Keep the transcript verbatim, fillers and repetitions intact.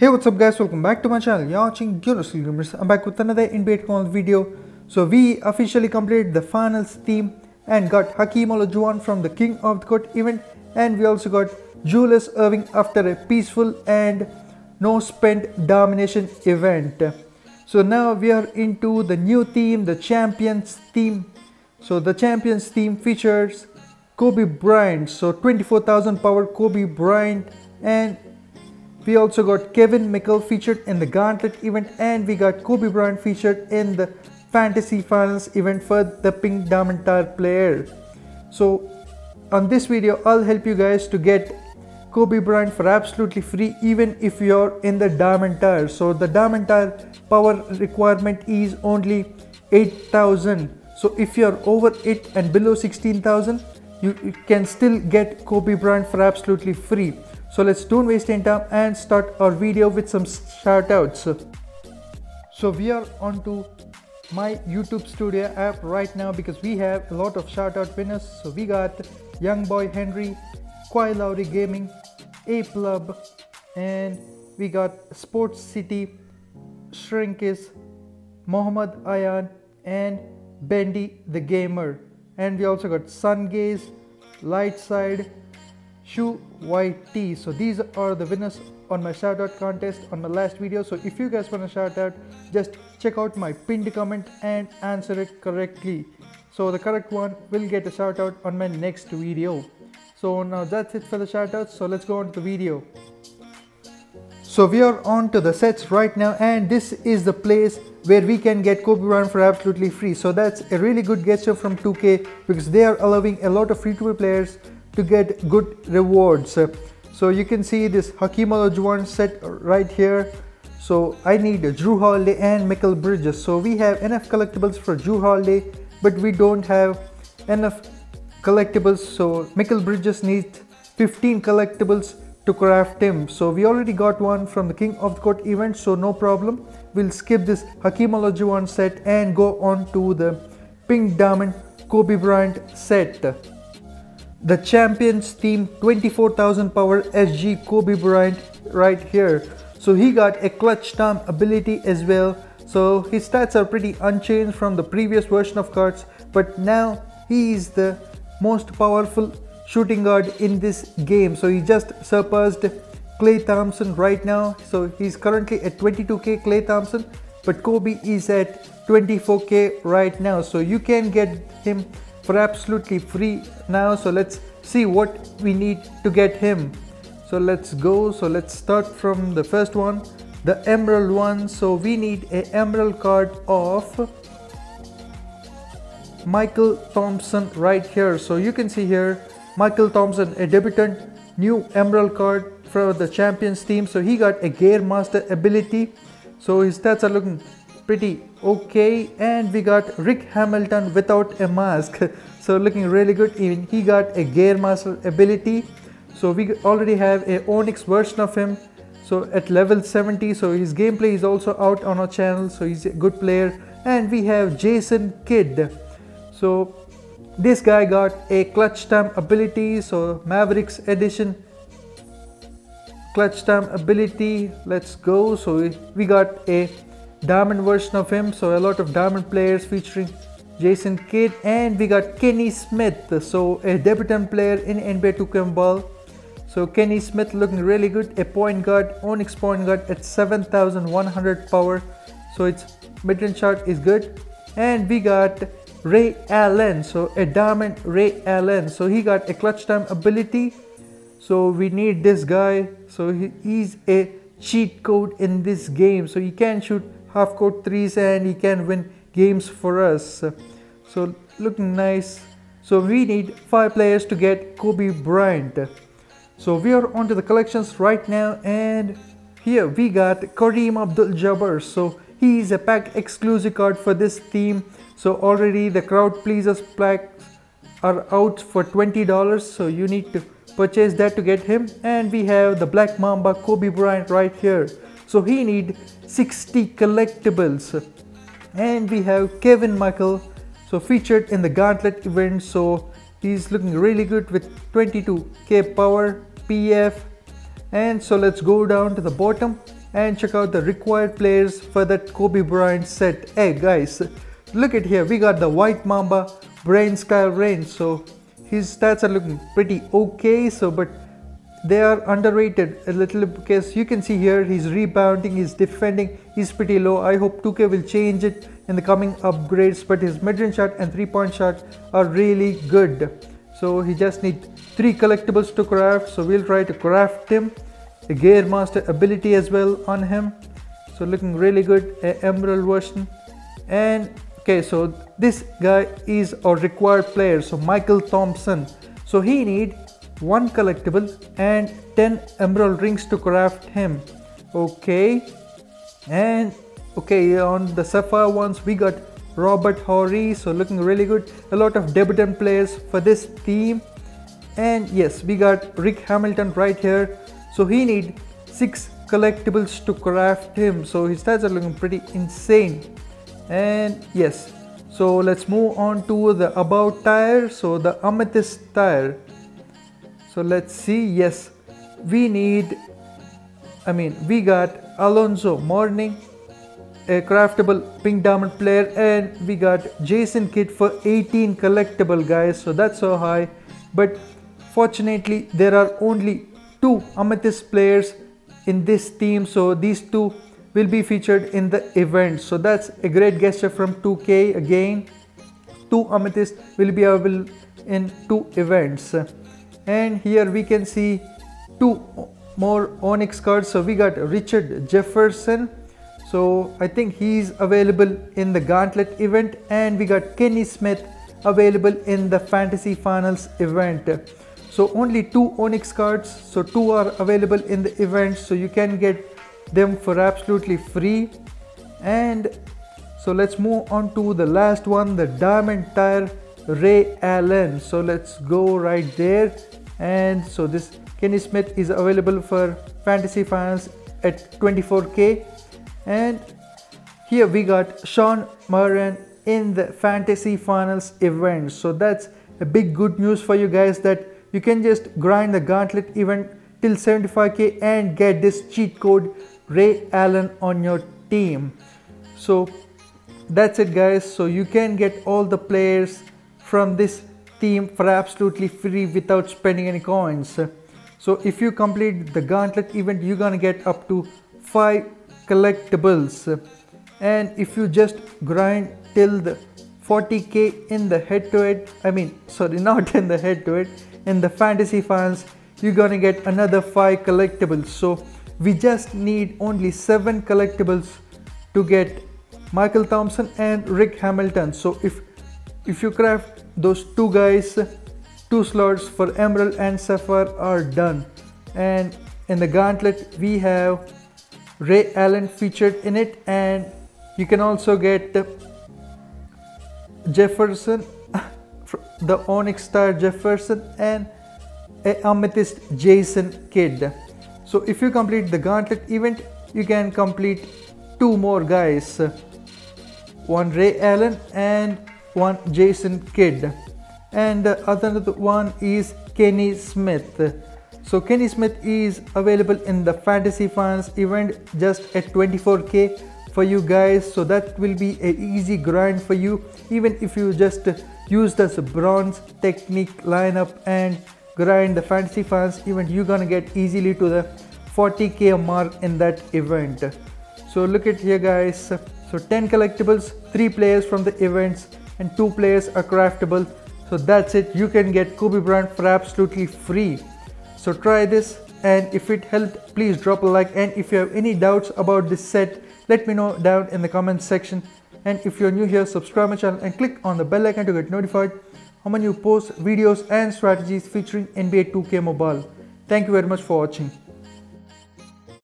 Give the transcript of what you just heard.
Hey, what's up guys, welcome back to my channel. You're watching Gyrosy Gamers. I'm back with another N B A video. So we officially completed the finals theme and got Hakeem Olajuwon from the King of the Court event, and we also got Julius Irving after a peaceful and no spent domination event. So now we are into the new theme, the champions theme. So the champions theme features Kobe Bryant, so twenty-four thousand power Kobe Bryant, and we also got Kevin McHale featured in the gauntlet event, and we got Kobe Bryant featured in the fantasy finals event for the pink diamond tier player. So on this video I'll help you guys to get Kobe Bryant for absolutely free, even if you're in the diamond tier. So the diamond tier power requirement is only eight thousand. So if you're over it and below sixteen thousand, you can still get Kobe Bryant for absolutely free. So let's don't waste any time and start our video with some shout outs. So we are on to my YouTube Studio app right now because we have a lot of shout out winners. So we got Youngboy Henry, Kwai Lauri Gaming, ApeLub, and we got Sports City, Shrinkis, Muhammad Ayan, and Bendy the Gamer. And we also got Sungaze, Lightside, Shu Y T. So these are the winners on my shout out contest on my last video. So if you guys want to shout out, just check out my pinned comment and answer it correctly. So the correct one will get a shout out on my next video. So now that's it for the shout outs. So let's go on to the video. So we are on to the sets right now, and this is the place where we can get Kobe Bryant for absolutely free. So that's a really good gesture from two K because they are allowing a lot of free to play players to get good rewards. So you can see this Hakeem Olajuwon set right here. So I need Drew Holiday and Mikal Bridges. So we have enough collectibles for Drew Holiday, but we don't have enough collectibles. So Mikal Bridges needs fifteen collectibles to craft him. So we already got one from the King of the Court event, so no problem. We'll skip this Hakeem Olajuwon set and go on to the Pink Diamond Kobe Bryant set. The champions theme twenty-four thousand power S G Kobe Bryant right here. So he got a clutch time ability as well. So his stats are pretty unchanged from the previous version of cards, but now he is the most powerful shooting guard in this game. So he just surpassed Clay Thompson right now. So he's currently at twenty-two K Clay Thompson, but Kobe is at twenty-four K right now. So you can get him for absolutely free now. So let's see what we need to get him. So let's go. So let's start from the first one, the emerald one. So we need a emerald card of Mychal Thompson right here. So you can see here Mychal Thompson, a debutant, new emerald card for the champions team. So he got a gear master ability, so his stats are looking pretty okay. And we got Rick Hamilton without a mask, so looking really good. Even he got a gear master ability. So we already have a Onyx version of him, so at level seventy. So his gameplay is also out on our channel, so he's a good player. And we have Jason Kidd. So this guy got a clutch time ability, so Mavericks edition clutch time ability. Let's go. So we got a diamond version of him, so a lot of diamond players featuring Jason Kidd. And we got Kenny Smith, so a debutant player in N B A two K ball. So Kenny Smith looking really good, a point guard, Onyx point guard at seven thousand one hundred power, so its mid-range shot is good. And we got Ray Allen, so a diamond Ray Allen, so he got a clutch time ability. So we need this guy, so he is a cheat code in this game, so he can shoot half court threes and he can win games for us. So looking nice. So we need five players to get Kobe Bryant. So we are on to the collections right now, and here we got Kareem Abdul Jabbar. So he is a pack exclusive card for this theme. So already the crowd pleasers packs are out for twenty dollars, so you need to purchase that to get him. And we have the Black Mamba Kobe Bryant right here. So he need sixty collectibles. And we have Kevin Michael, so featured in the gauntlet event. So he's looking really good with twenty-two K power P F. And so let's go down to the bottom. and check out the required players for that Kobe Bryant set. Hey guys, look at here, we got the White Mamba, Brian Scalabrine, so his stats are looking pretty okay, so but they are underrated a little because you can see here he's rebounding, he's defending, he's pretty low. I hope two K will change it in the coming upgrades, but his mid-range shot and three-point shot are really good. So he just needs three collectibles to craft, so we'll try to craft him. A Gear Master ability as well on him, so looking really good, a Emerald version. And okay, so this guy is our required player, so Mychal Thompson. So he need one collectible and ten emerald rings to craft him. Okay, and okay, on the sapphire ones we got Robert Horry, so looking really good, a lot of debutant players for this team. And yes, we got Rick Hamilton right here, so he need six collectibles to craft him, so his stats are looking pretty insane. And yes, so let's move on to the above tier, so the amethyst tier. So let's see, yes, we need, I mean, we got Alonzo Morning, a craftable pink diamond player, and we got Jason Kidd for eighteen collectible guys, so that's so high. But fortunately, there are only two amethyst players in this team, so these two will be featured in the event. So that's a great gesture from two K again. Two amethyst will be available in two events. And here we can see two more Onyx cards, so we got Richard Jefferson, so I think he's available in the Gauntlet event, and we got Kenny Smith available in the Fantasy Finals event. So only two Onyx cards, so two are available in the event, so you can get them for absolutely free. And so let's move on to the last one, the Diamond Tier, Ray Allen. So let's go right there. And so this Kenny Smith is available for Fantasy Finals at twenty-four K, and here we got Sean Murren in the Fantasy Finals event. So that's a big good news for you guys, that you can just grind the Gauntlet event till seventy-five K and get this cheat code Ray Allen on your team. So that's it guys, so you can get all the players from this team for absolutely free without spending any coins. So if you complete the Gauntlet event, you're gonna get up to five collectibles, and if you just grind till the forty K in the head-to-head, I mean sorry not in the head-to-head, in the Fantasy Finals, you're gonna get another five collectibles. So we just need only seven collectibles to get Mychal Thompson and Rick Hamilton. So if If you craft those two guys, two slots for Emerald and Sapphire are done. And in the Gauntlet, we have Ray Allen featured in it, and you can also get Jefferson, the Onyx Star Jefferson, and Amethyst Jason Kidd. So if you complete the Gauntlet event, you can complete two more guys, one Ray Allen and one Jason Kidd, and the other one is Kenny Smith. So Kenny Smith is available in the Fantasy Finals event just at twenty-four K for you guys, so that will be an easy grind for you, even if you just use this bronze technique lineup and grind the Fantasy Finals event, you're gonna get easily to the forty K mark in that event. So look at here guys, so ten collectibles, three players from the events, and two players are craftable. So that's it, you can get Kobe Bryant for absolutely free. So try this, and if it helped, please drop a like, and if you have any doubts about this set, let me know down in the comment section. And if you're new here, subscribe my channel and click on the bell icon to get notified how many new posts, videos and strategies featuring N B A two K mobile. Thank you very much for watching.